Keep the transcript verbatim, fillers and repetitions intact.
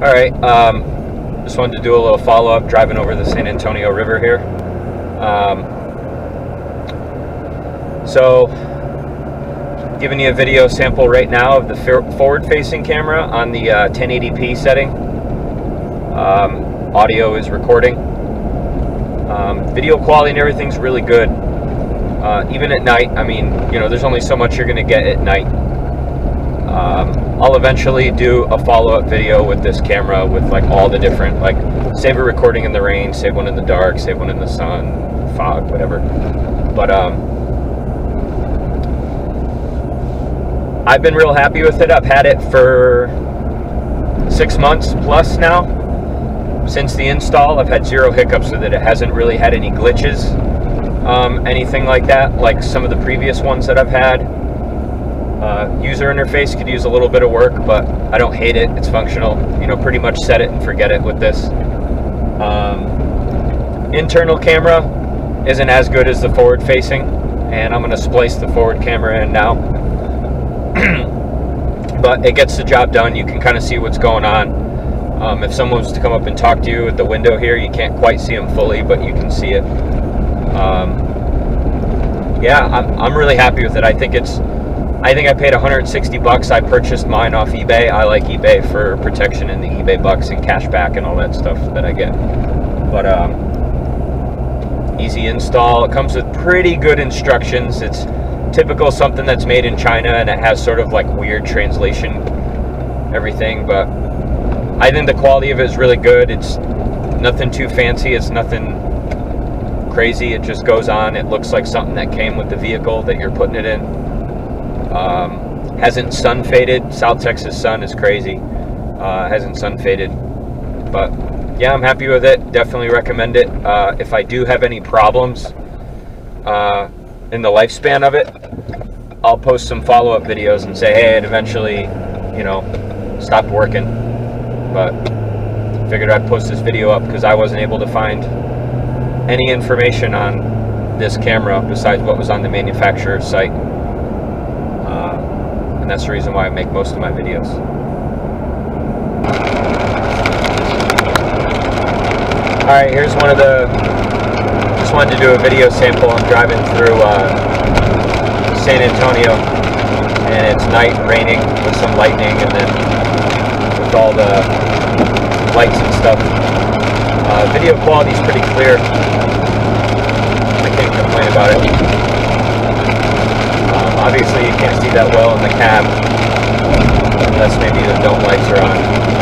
Alright, um, just wanted to do a little follow-up driving over the San Antonio River here. Um, so, giving you a video sample right now of the forward-facing camera on the uh, ten eighty p setting. Um, audio is recording. Um, video quality and everything's really good. Uh, even at night, I mean, you know, there's only so much you're going to get at night. Um, I'll eventually do a follow-up video with this camera with, like, all the different, like, save a recording in the rain, save one in the dark, save one in the sun, fog, whatever. But, um, I've been real happy with it. I've had it for six months plus now. Since the install, I've had zero hiccups with it. It hasn't really had any glitches, um, anything like that, like some of the previous ones that I've had. Uh, user interface could use a little bit of work, but I don't hate it. It's functional. You know, pretty much set it and forget it with this. Um, internal camera isn't as good as the forward facing, and I'm going to splice the forward camera in now. But it gets the job done. You can kind of see what's going on. Um, if someone was to come up and talk to you at the window here, you can't quite see them fully, but you can see it. Um, yeah, I'm, I'm really happy with it. I think it's I think I paid one hundred sixty bucks. I purchased mine off eBay. I like eBay for protection and the eBay bucks and cash back and all that stuff that I get. But um, easy install. It comes with pretty good instructions. It's typical something that's made in China, and it has sort of like weird translation, everything. But I think the quality of it is really good. It's nothing too fancy. It's nothing crazy. It just goes on. It looks like something that came with the vehicle that you're putting it in. Um, hasn't sun faded. South Texas sun is crazy. Uh, hasn't sun faded. But yeah, I'm happy with it. Definitely recommend it. Uh, if I do have any problems uh, in the lifespan of it, I'll post some follow-up videos and say, hey, it eventually, you know, stopped working. But figured I'd post this video up because I wasn't able to find any information on this camera besides what was on the manufacturer's site. Uh, and that's the reason why I make most of my videos. Alright, here's one of the, just wanted to do a video sample. I'm driving through uh, San Antonio, and it's night, raining with some lightning, and then with all the lights and stuff. Uh, video quality is pretty clear. I can't complain about it. Obviously you can't see that well in the cab, unless maybe the dome lights are on.